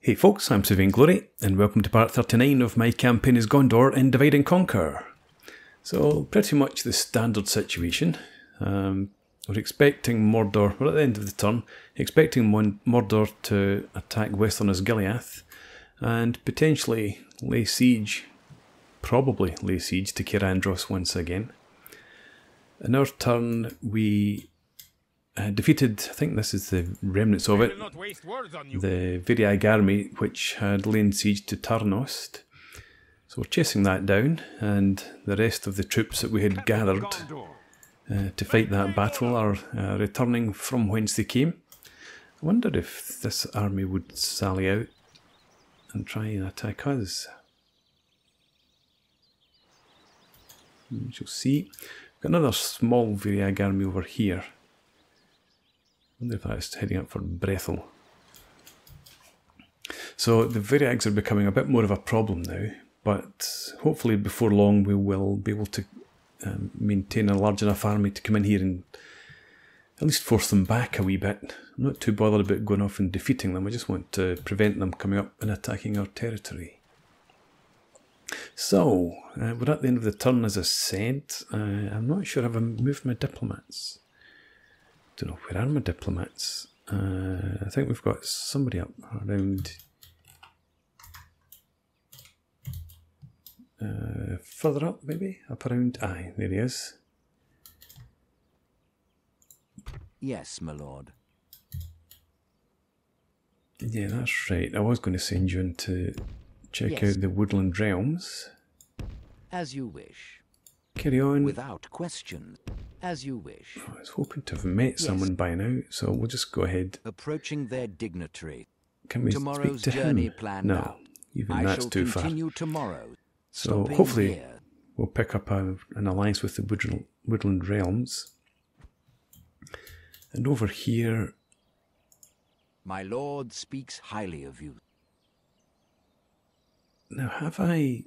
Hey folks, I'm Sir Vainglory, and welcome to part 39 of my campaign as Gondor in Divide and Conquer. So, pretty much the standard situation. We're expecting Mordor, we're at the end of the turn, expecting Mordor to attack Western Osgiliath, and potentially probably lay siege to Cair Andros once again. In our turn, we defeated, I think this is the remnants of it, the Variag army, which had lain siege to Tarnost. So we're chasing that down, and the rest of the troops that we had gathered to fight that battle are returning from whence they came. I wonder if this army would sally out and try and attack us. We shall see. We've got another small Variag army over here. I wonder if that's heading up for Brethil. So the Variags are becoming a bit more of a problem now, but hopefully before long we will be able to maintain a large enough army to come in here and at least force them back a wee bit. I'm not too bothered about going off and defeating them, I just want to prevent them coming up and attacking our territory. So, we're at the end of the turn, as I said. I'm not sure if I moved my diplomats. Don't know, where are my diplomats? I think we've got somebody up around further up, maybe? Up around, aye, there he is. Yes, my lord. Yeah, that's right. I was going to send you in to check out the Woodland Realms. As you wish. Carry on. Without question. As you wish. I was hoping to have met someone by now, so we'll just go ahead. Approaching their dignitary. Can we Tomorrow's speak to him? No, out. Even I that's too far. Tomorrow, so hopefully we'll pick up an alliance with the Woodland Realms. And over here, my lord speaks highly of you. Now, have I?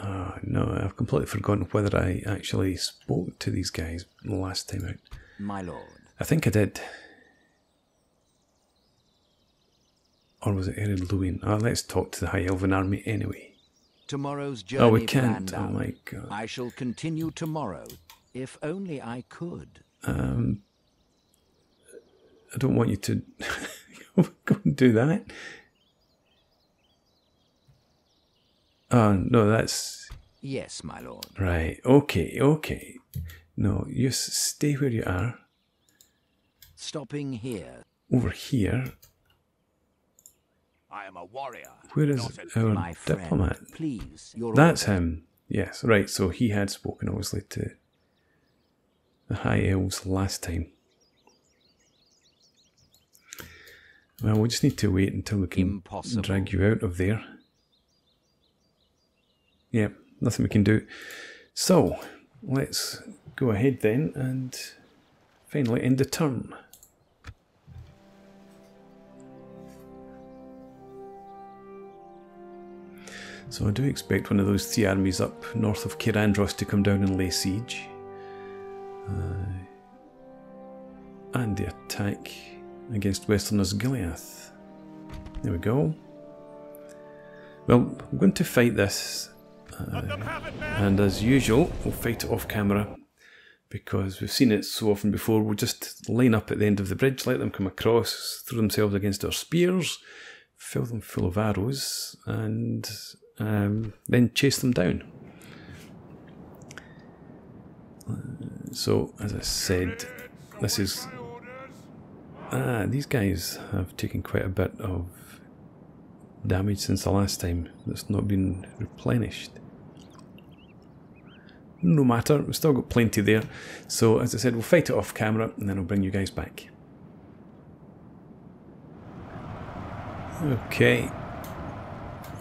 Ah, no, I've completely forgotten whether I actually spoke to these guys the last time out. My lord. I think I did. Or was it Erin Lewin? Ah, let's talk to the High Elven Army anyway. Tomorrow's journey. Oh, we can't. Oh, my God. I shall continue tomorrow. If only I could. I don't want you to go and do that. No, that's... Yes, my lord. Right, okay, okay. No, you stay where you are. Stopping here. Over here. I am a warrior. Where is our my diplomat? Friend, please, that's him. Yes, right, so he had spoken, obviously, to the High Elves last time. Well, we just need to wait until we can drag you out of there. Yeah, nothing we can do. So, let's go ahead then and finally end the turn. So I do expect one of those three armies up north of Cair Andros to come down and lay siege. And the attack against Western Osgiliath. There we go. Well, I'm going to fight this. And as usual, we'll fight it off camera because we've seen it so often before. We'll just line up at the end of the bridge, let them come across, throw themselves against our spears, fill them full of arrows, and then chase them down. So, as I said, this is... Ah, these guys have taken quite a bit of damage since the last time. That's not been replenished. No matter, we've still got plenty there. So, as I said, we'll fight it off camera and then I'll bring you guys back. Okay.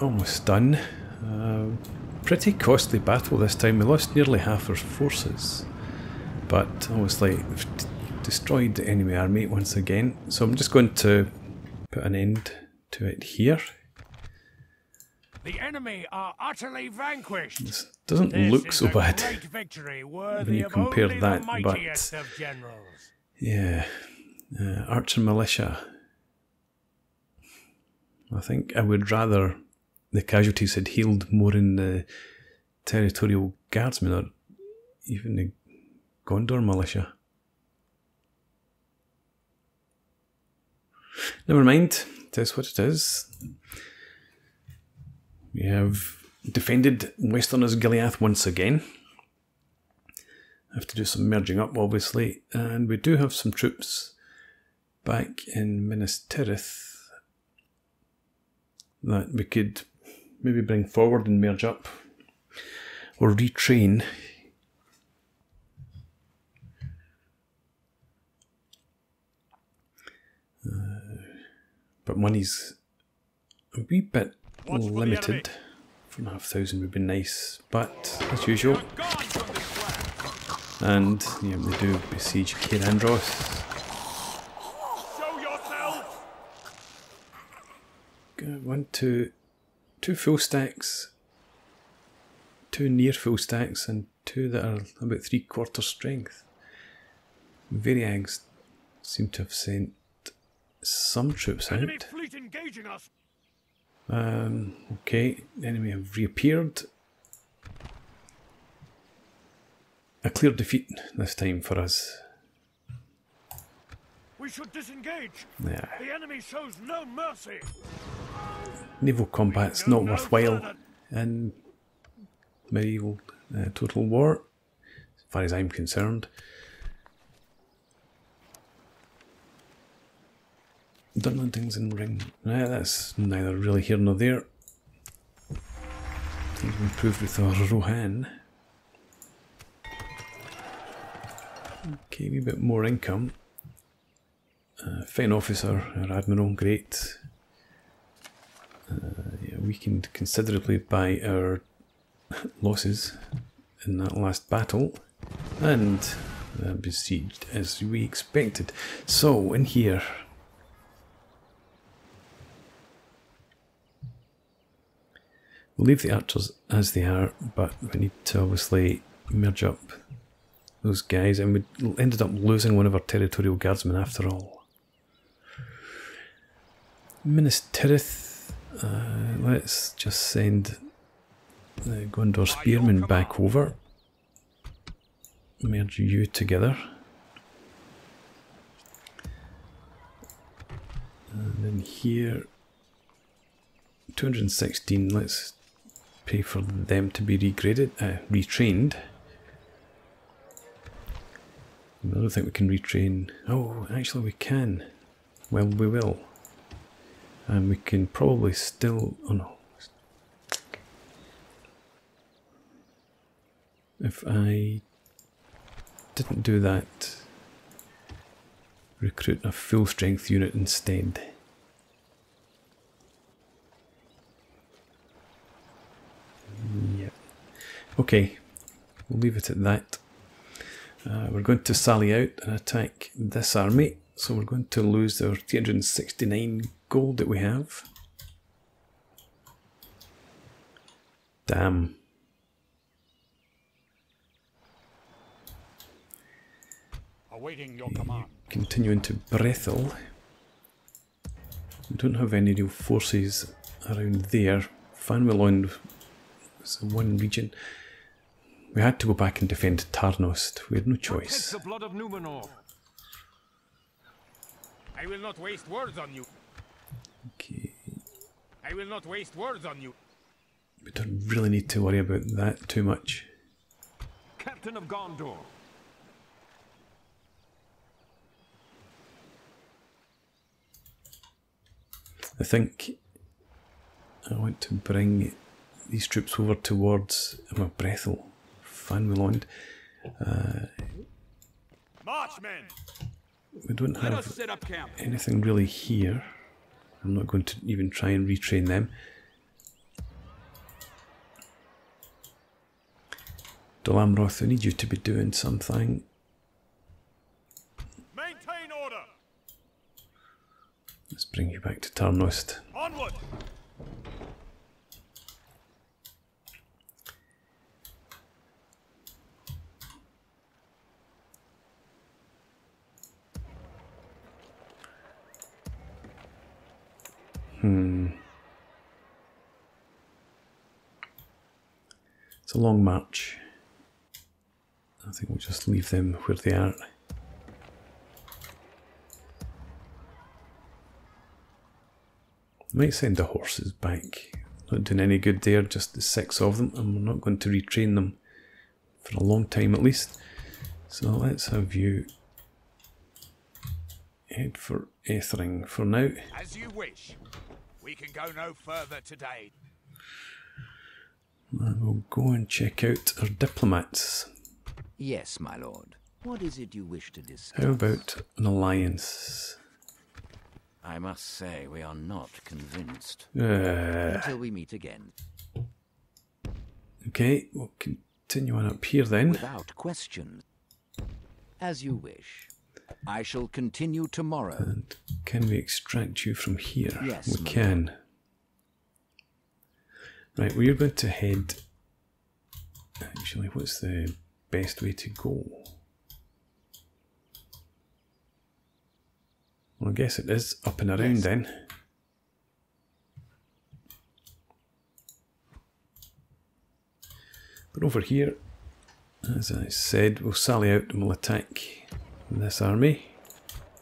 Almost done. Pretty costly battle this time. We lost nearly half our forces. But, obviously, we've destroyed the enemy army once again. So I'm just going to put an end to it here. The enemy are utterly vanquished. This doesn't look so bad when you compare that, but yeah, archer militia. I think I would rather the casualties had healed more in the territorial guardsmen or even the Gondor militia. Never mind, it is what it is. We have defended Western Osgiliath once again. Have to do some merging up, obviously, and we do have some troops back in Minas Tirith that we could maybe bring forward and merge up or retrain. But money's a wee bit limited. 4,500 would be nice, but as usual. And yeah, they do besiege Cair Andros. Show yourself. One, two full stacks, two near full stacks, and two that are about three-quarter strength. Variags seem to have sent some troops out. Enemy fleet engaging us. Okay, enemy have reappeared. A clear defeat this time for us. We should disengage. Yeah. The enemy shows no mercy. Naval combat's not worthwhile in medieval total war, as far as I'm concerned. Dunlandings in ring. Nah, that's neither really here nor there. We've improved with our Rohan. Okay, a wee bit more income. Fine officer, our admiral, great. Yeah, weakened considerably by our losses in that last battle. And besieged as we expected. So, in here. We'll leave the archers as they are, but we need to obviously merge up those guys, and we ended up losing one of our territorial guardsmen after all. Minas Tirith, let's just send the Gondor spearmen back over. Merge you together. And then here, 216, let's pay for them to be regraded, retrained. I don't think we can retrain. Oh, actually we can. Well, we will. And we can probably still... Oh no. If I didn't do that, recruit a full strength unit instead. Yeah. Okay, we'll leave it at that. We're going to sally out and attack this army, so we're going to lose our 369 gold that we have. Damn. Awaiting your command. Continuing to Brethil. We don't have any real forces around there. Fanwilon is one region. We had to go back and defend Tarnost. We had no choice. The blood of Numenor. I will not waste words on you. Okay. I will not waste words on you. We don't really need to worry about that too much. Captain of Gondor. I think I want to bring these troops over towards Brethil. Fanwilon. We don't have anything really here. I'm not going to even try and retrain them. Dol Amroth, I need you to be doing something. Maintain order. Let's bring you back to Tarnost. Onward. It's a long march. I think we'll just leave them where they are. Might send the horses back. Not doing any good there, just the 6 of them, and we're not going to retrain them for a long time at least. So let's have you head for Aethering for now. As you wish. We can go no further today. And we'll go and check out our diplomats. Yes, my lord. What is it you wish to discuss? How about an alliance? I must say, we are not convinced. Until we meet again. Okay, we'll continue on up here then. Without question. As you wish. I shall continue tomorrow. And can we extract you from here? Yes, we can. Right, we're going to head... Actually, what's the best way to go? Well, I guess it is up and around then. But over here, as I said, we'll sally out and we'll attack this army.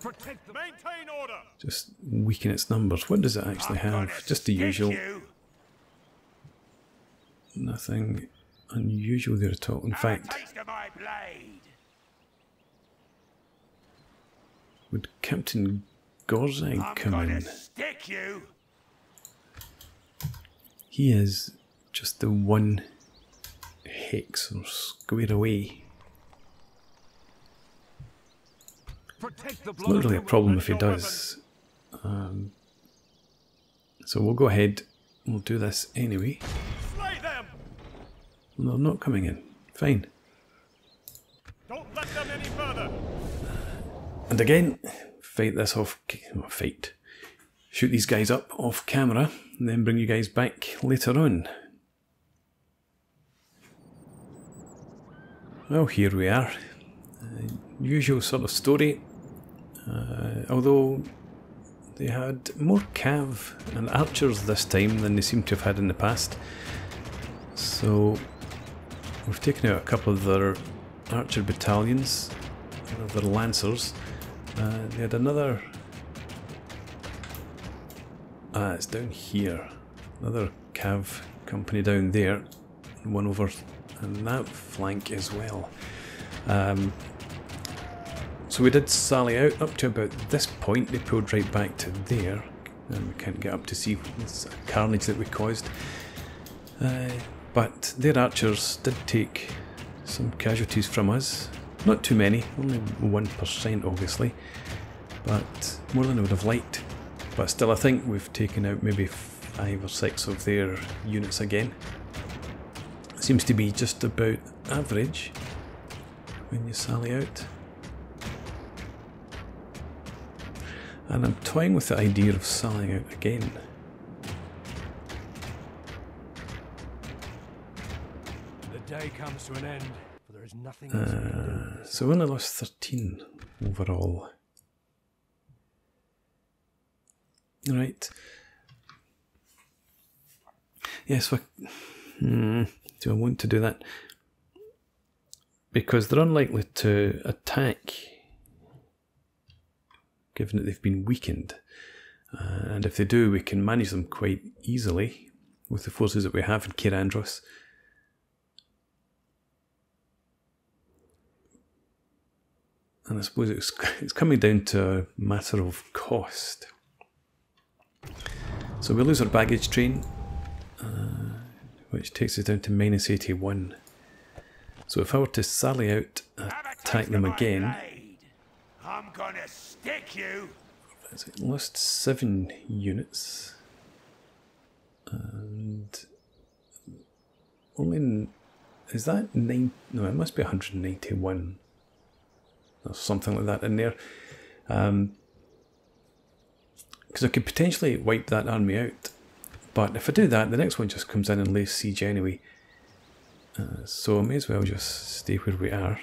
Protect the maintain order. Just weaken its numbers. What does it actually have? Just the usual. Nothing unusual there at all. In fact, would Captain Gorzeg come in? He is just the one hex or square away. It's not really a problem if he does. So we'll go ahead and we'll do this anyway. No, I'm not coming in. Fine. Don't let them any further. And again, fight this off. Shoot these guys up off camera, and then bring you guys back later on. Well, here we are. Usual sort of story. Although they had more cav and archers this time than they seem to have had in the past. So we've taken out a couple of their archer battalions, their lancers. They had another... Ah, it's down here. Another cav company down there. One over on that flank as well. So we did sally out up to about this point. They pulled right back to there. And we can't get up to see the carnage that we caused. But their archers did take some casualties from us. Not too many, only 1% obviously, but more than I would have liked. But still, I think we've taken out maybe 5 or 6 of their units again. Seems to be just about average when you sally out. And I'm toying with the idea of sallying out again. Comes to an end, but there is nothing else we can do. So we only lost 13 overall. Right. Yes, yeah, so do I want to do that? Because they're unlikely to attack, given that they've been weakened. And if they do, we can manage them quite easily with the forces that we have in Cair Andros. And I suppose it's coming down to a matter of cost. So we lose our baggage train, which takes us down to -81. So if I were to sally out and attack them again, I'm gonna stick you. Lost 7 units, and only is that 9? No, it must be 191. Or something like that in there, because I could potentially wipe that army out, but if I do that, the next one just comes in and lays siege anyway, so I may as well just stay where we are.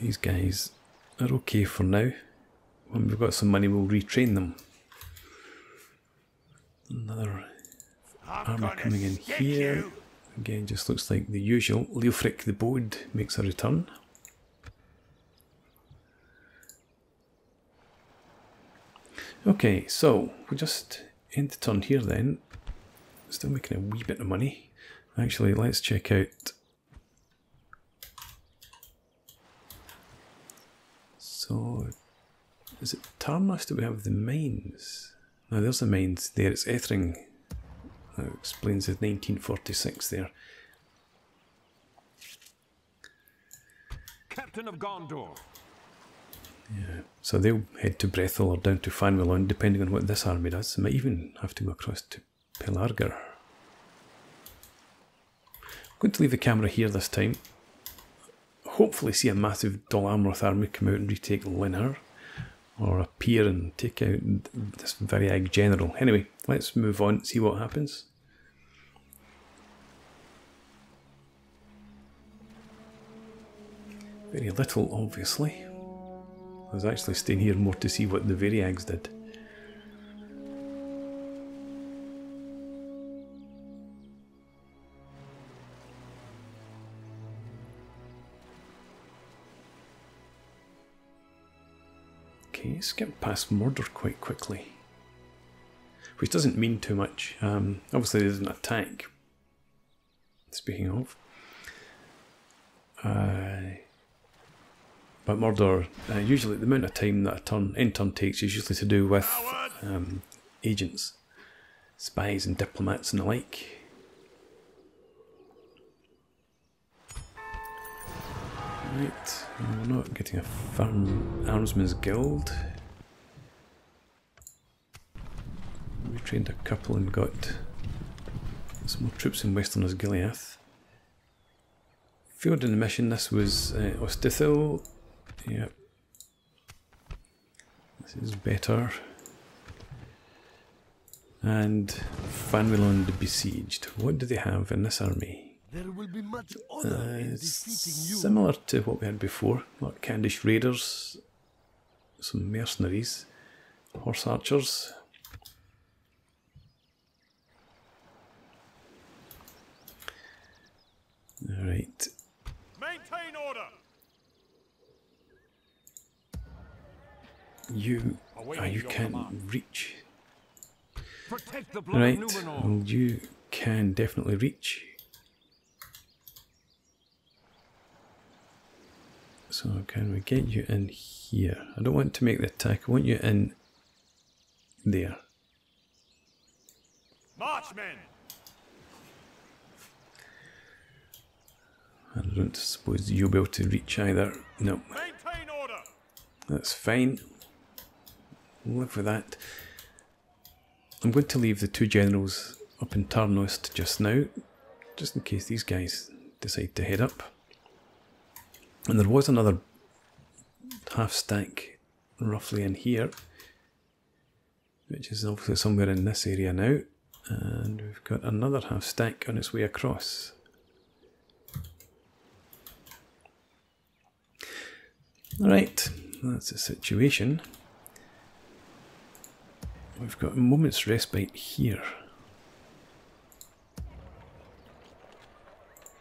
These guys are okay for now. When we've got some money, we'll retrain them. Another army coming in here. You. Again, just looks like the usual. Leofric the Bode makes a return. Okay, so we'll just end the turn here then. Still making a wee bit of money. Actually, let's check out. So, is it Tarmast that we have the mines? Now there's the mines there, it's Ethring. That explains the 1946 there. Captain of Gondor. Yeah, so they'll head to Brethil or down to Fanwilon, depending on what this army does. They might even have to go across to Pelargir. I'm going to leave the camera here this time. Hopefully see a massive Dol Amroth army come out and retake Linnar, or appear and take out this Variag general. Anyway, let's move on and see what happens. Very little, obviously. I was actually staying here more to see what the Variags did. Okay, skip past Mordor quite quickly, which doesn't mean too much. Obviously there's an attack, speaking of. But Mordor, usually the amount of time that a turn, end turn takes is usually to do with agents, spies and diplomats and the like. Right, we're not getting a firm Armsman's Guild. We trained a couple and got some more troops in Western Osgiliath. Field in the mission, this was Ostithil. Yep. This is better. And Fanwilon besieged. What do they have in this army? There will be much honor in defeating you. Similar to what we had before. Like Candish Raiders, some mercenaries, horse archers. Alright. Maintain order. You can't reach. Right, well, you can definitely reach. So can we get you in here? I don't want to make the attack, I want you in there. Marchmen. I don't suppose you'll be able to reach either. No. That's fine. Live with that. I'm going to leave the two generals up in Tarnost just now, just in case these guys decide to head up. And there was another half stack roughly in here, which is obviously somewhere in this area now, and we've got another half stack on its way across. Alright, that's the situation. We've got a moment's respite here.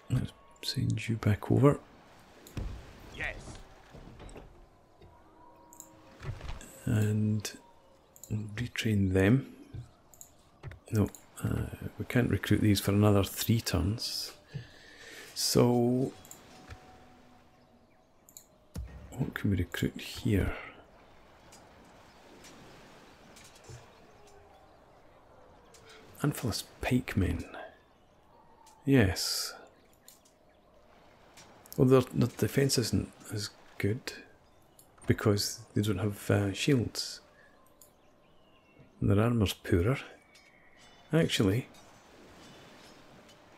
Let's send you back over. Yes. And we'll retrain them. No, we can't recruit these for another 3 turns. So what can we recruit here? Anfalas pikemen. Yes. Well, their defence isn't as good because they don't have shields. And their armour's poorer. Actually,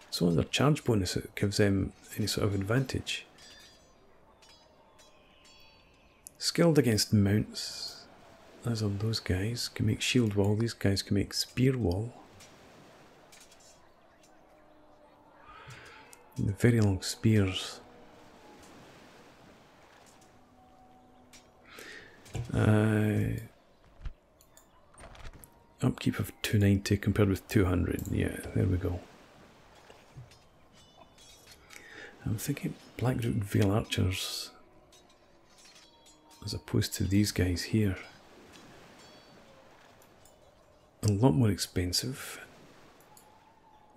it's only their charge bonus that gives them any sort of advantage. Skilled against mounts, as on those guys, can make shield wall, these guys can make spear wall. The very long spears. Upkeep of 290 compared with 200. Yeah, there we go. I'm thinking Blackroot Vale Archers as opposed to these guys here. A lot more expensive,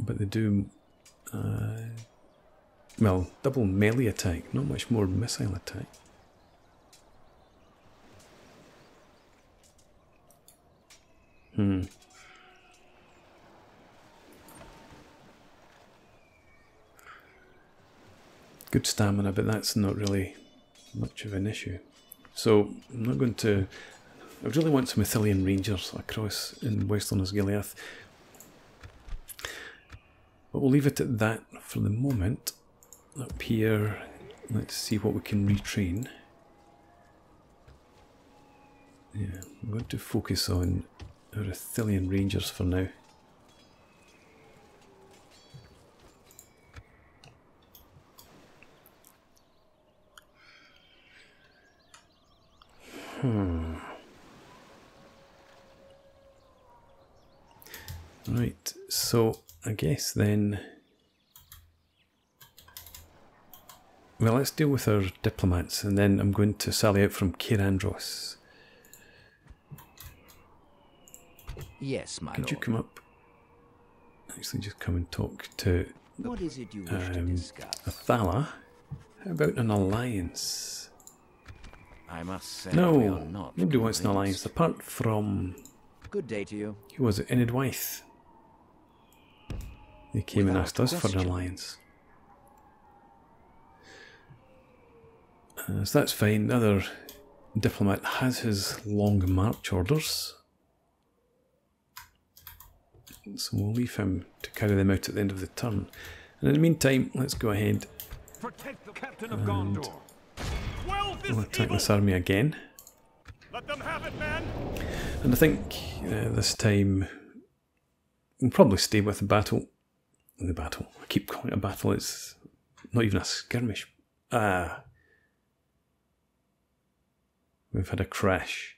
but they do well, double melee attack, not much more missile attack. Good stamina, but that's not really much of an issue. So I'm not going to... I really want some Ithilien Rangers across in Western Osgiliath. But we'll leave it at that for the moment. Up here, let's see what we can retrain. Yeah, I'm going to focus on our Ithilien Rangers for now. Right, so I guess then... Well, let's deal with our diplomats, and then I'm going to sally out from Cair Andros. Yes, my lord. Could you come up? Actually, just come and talk to... What is it you wish to discuss? Athala? How about an alliance? I must say, no, we are not nobody convinced. Wants an alliance apart from... Good day to you. Who was it? Enidwaith. They came and asked us for an alliance. So that's fine. The other diplomat has his long march orders. So we'll leave him to carry them out at the end of the turn. And in the meantime, let's go ahead. Protect the captain of Gondor. We'll attack this army again. Let them have it, man. And I think this time we'll probably stay with the battle. The battle. I keep calling it a battle. It's not even a skirmish. Ah. We've had a crash.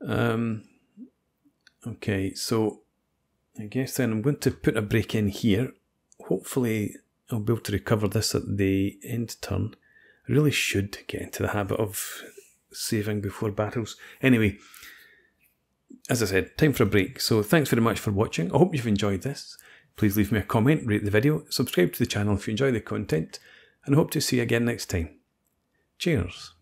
Okay, so I guess then I'm going to put a break in here. Hopefully I'll be able to recover this at the end turn. I really should get into the habit of saving before battles. Anyway, as I said, time for a break. So thanks very much for watching. I hope you've enjoyed this. Please leave me a comment, rate the video, subscribe to the channel if you enjoy the content, and hope to see you again next time. Cheers.